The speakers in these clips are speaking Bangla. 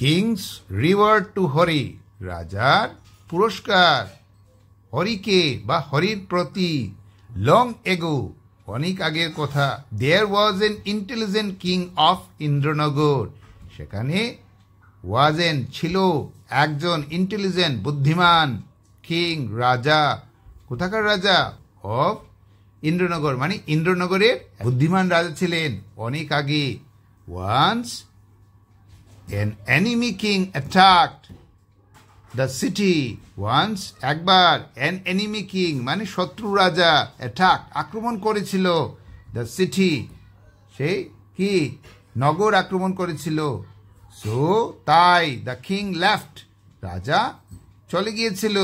কিংস রিওয়ার্ড টু হরি, রাজার পুরস্কার হরিকে বা হরির প্রতি। লং এগো, অনেক আগের কথা। There was an intelligent king of Indranagar, সেখানে ওয়াজ এন ছিল একজন ইন্টেলিজেন্ট বুদ্ধিমান কিং, রাজা। কোথাকার রাজা? অফ ইন্দ্রনগর, মানে ইন্দ্রনগরের বুদ্ধিমান রাজা ছিলেন অনেক আগে। Once an enemy king attacked the city, once একবার, অ্যান এনিমি কিং মানে শত্রু রাজা, অ্যাটাক আক্রমণ করেছিল, দ্য সিটি সেই কি নগর আক্রমণ করেছিল। সো তাই দ্য কিং লেফট, রাজা চলে গিয়েছিল,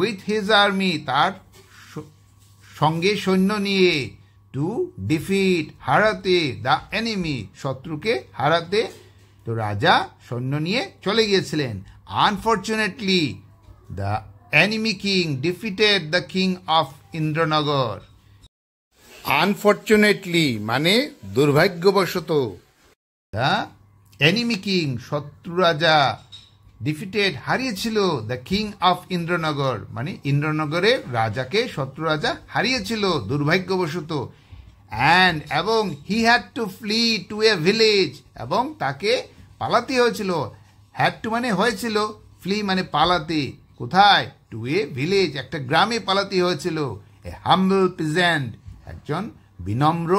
উইথ হিজ আর্মি তার সঙ্গে সৈন্য নিয়ে, টু ডিফিট হারাতে, দ্য এনিমি শত্রুকে হারাতে, তো রাজা সৈন্য নিয়ে চলে গিয়েছিলেন। Unfortunately the enemy king defeated the king of Indranagar. Unfortunately মানে দুর্ভাগ্যবশত, দ্য এনিমি কিং শত্রু রাজা, ডিফিটেড হারিয়েছিল, দ্য কিং অফ ইন্দ্রনগর মানে ইন্দ্রনগরের রাজাকে শত্রু রাজা হারিয়েছিল দুর্ভাগ্যবশত। অ্যান্ড এবং he had to flee to a village, এবং তাকে পালাতে হয়েছিল, হ্যাড টু মানে হয়েছিল, ফ্লি মানে পালাতে, কোথায়? টু এ ভিলেজ একটা গ্রামে পালাতে হয়েছিল। এ হাম্বল পিজেন্ট একজন বিনম্র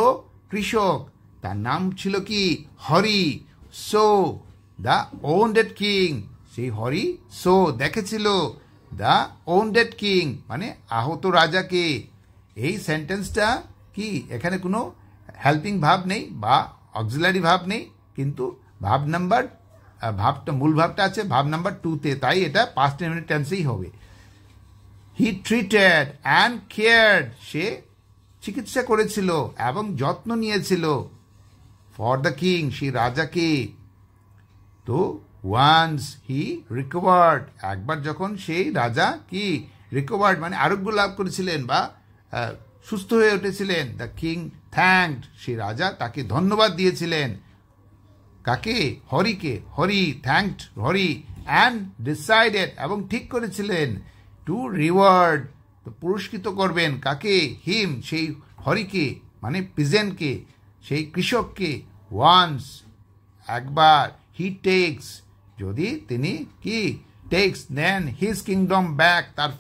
কৃষক, তার নাম ছিল কি? Hari. So the wounded king, সেই হরি সো দেখেছিল, দ্য ওয়েন্ডেড কিং মানে আহত রাজাকে। এই সেন্টেন্সটা কি, এখানে কোনো হেল্পিং ভাব নেই বা অক্সিলারি ভাব নেই, কিন্তু ভাব নাম্বার ভাবটা মূল ভাবটা আছে ভাব নাম্বার 2-তে, তাই এটা past tense-ই হবে। হি ট্রিটেড অ্যান্ড কেয়ার্ড, সে চিকিৎসা করেছিল এবং যত্ন নিয়েছিল, ফর দ্য কিং সেই রাজাকে। তো ওয়ান্স হি রিকভার্ড, একবার যখন সেই রাজা কি রিকভার্ড মানে আরোগ্য লাভ করেছিলেন বা সুস্থ হয়ে উঠেছিলেন, দ্য কিং থ্যাঙ্কড, সেই রাজা তাকে ধন্যবাদ দিয়েছিলেন। কাকে? হরিকে। Hari thanked Hari, and decided এবং ঠিক করেছিলেন, টু রিওয়ার্ড পুরস্কৃত করবেন, কাকে? হিম সেই হরিকে মানে পিজেনকে সেই কৃষককে। ওয়ান্স একবার, হি টেকস যদি তিনি কি টেকস নেন, হিজ কিংডম ব্যাক, তার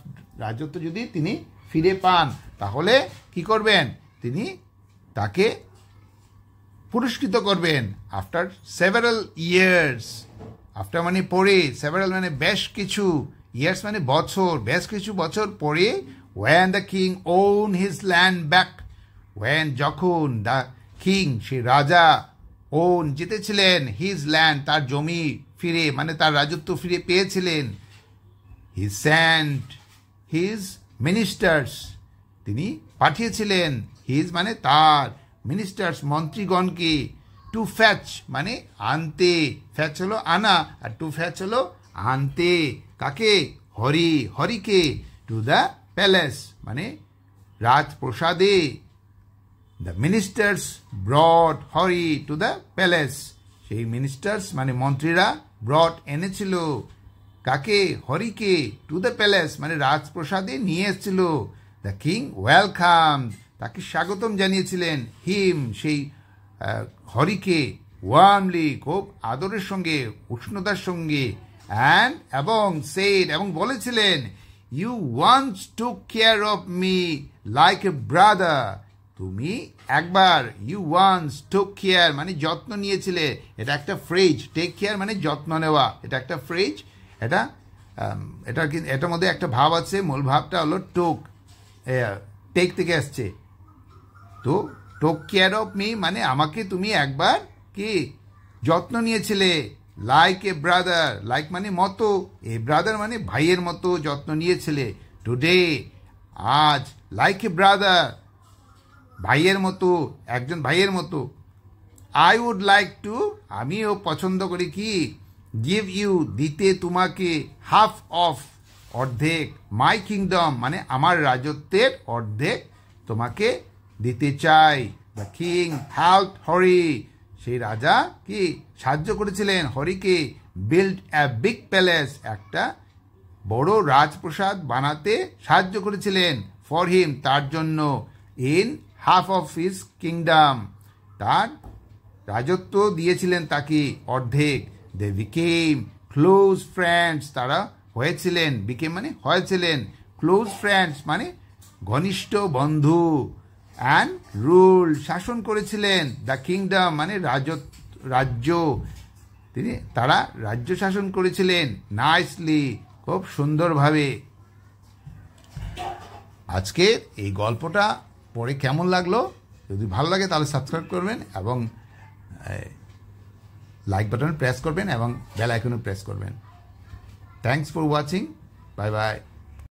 রাজত্ব যদি তিনি ফিরে পান, তাহলে কি করবেন? তিনি তাকে পুরস্কৃত করবেন। আফটার সেভারাল ইয়ার্স, আফটার মানে পরে, সেভারাল মানে বেশ কিছু, ইয়ার্স মানে বছর, বেশ কিছু বছর পরে, when the king won his land back, when যখন, দ্য কিং সে রাজা, ওন জিতেছিলেন, হিজ ল্যান্ড তার জমি ফিরে মানে তার রাজত্ব ফিরে পেয়েছিলেন। হি সেন্ট হিজ মিনিস্টার্স, তিনি পাঠিয়েছিলেন, হিজ মানে তার, মিনিস্টার্স মন্ত্রীগণকে, টু ফ্যাচ মানে আনতে, ফ্যাচ হলো আনা আর টু ফ্যাচ হলো আনতে, কাকে? হরি হরিকে, টু দ্য প্যালেস মানে রাজপ্রসাদে। The ministers brought Hari to the palace, সেই মিনিস্টার্স মানে মন্ত্রীরা ব্রড এনেছিল, কাকে? হরিকে, টু দ্য প্যালেস মানে রাজপ্রসাদে নিয়ে এসেছিল। দ্য কিং ওয়েলকাম, তাকে স্বাগতম জানিয়েছিলেন, হিম সেই হরিকে, ওয়ার্মলি খুব আদরের সঙ্গে উষ্ণতার সঙ্গে, অ্যান্ড এবং সেড এবং বলেছিলেন, you once took care of me like a brother, তুমি একবার, ইউ ওয়ান্স টেক কেয়ার মানে যত্ন নিয়েছিলে, এটা একটা ফ্রেজ, টেক কেয়ার মানে যত্ন নেওয়া, এটা একটা ফ্রেজ, এটার মধ্যে একটা ভাব আছে, মূল ভাবটা হলো টোক, টেক থেকে আসছে, তো টেক কেয়ার অফ মি মানে আমাকে তুমি একবার কি যত্ন নিয়েছিলে, লাইক এ ব্রাদার, লাইক মানে মতো, এ ব্রাদার মানে ভাইয়ের মতো যত্ন নিয়েছিলে, টুডে আজ, লাইক এ ব্রাদার ভাইয়ের মতো, একজন ভাইয়ের মতো, আই উড লাইক টু আমিও পছন্দ করি কি, গিভ ইউ দিতে তোমাকে, হাফ অফ অর্ধেক, মাই কিংডম মানে আমার রাজত্বের অর্ধেক তোমাকে দিতে চাই। দ্য কিং হেল্পড হরি, সেই রাজা কি সাহায্য করেছিলেন হরিকে বিল্ড অ্যা বিগ প্যালেস, একটা বড় রাজপ্রাসাদ বানাতে সাহায্য করেছিলেন ফর হিম, তার জন্য, in half of his kingdom, তার রাজত্ব দিয়েছিলেন তাকে অর্ধেক। দে বিকেম ক্লোজ ফ্রেন্ডস, তারা হয়েছিলেন, বিকেম মানে হয়েছিলেন, ক্লোজ ফ্রেন্ডস মানে ঘনিষ্ঠ বন্ধু, অ্যান্ড রুল শাসন করেছিলেন, দ্য কিংডম মানে রাজ্য, তিনি তারা রাজ্য শাসন করেছিলেন নাইসলি, খুব সুন্দরভাবে। আজকের এই গল্পটা পড়ে কেমন লাগলো? যদি ভালো লাগে তাহলে সাবস্ক্রাইব করবেন এবং লাইক বাটন প্রেস করবেন এবং বেল আইকনও প্রেস করবেন। Thanks for watching, bye by.